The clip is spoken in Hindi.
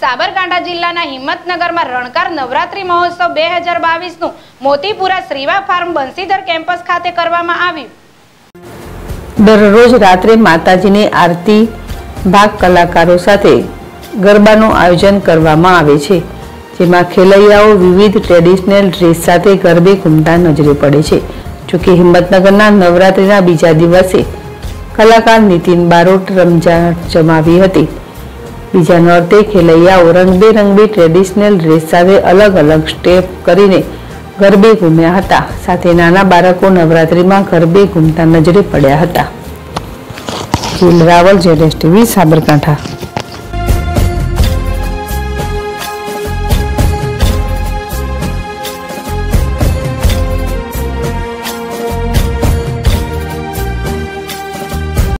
साबरकांठा जिल्लाना हिम्मतनगर में रणकार नवरात्रि महोत्सव 2022 नु मोतीपुरा श्रीवा फार्म बंसीधर कैम्पस खाते करवामां आव्युं। दररोज रात्रे माताजीनी आरती भाग कलाकारों साथे गरबानुं आयोजन करवामां आवे छे, जेमां खेलैयाओ विविध ट्रेडिशनल ड्रेस साथे गरबे घूमता नजरे पड़े छे। जो कि हिम्मतनगरना नवरात्रिना बीजा दिवसे कलाकार નીતિન બારોટ रमझाट जमावी हती। बीजा नोरते खेलैयाओ रंगबेरंगी ट्रेडिशनल ड्रेस साथे अलग अलग स्टेप करीने गरबे घूम्या हता। साथे नाना बाळको नवरात्रिमां गरबे घूमता नजरे पड्या हता। रावल ZSTV साबरकांठा।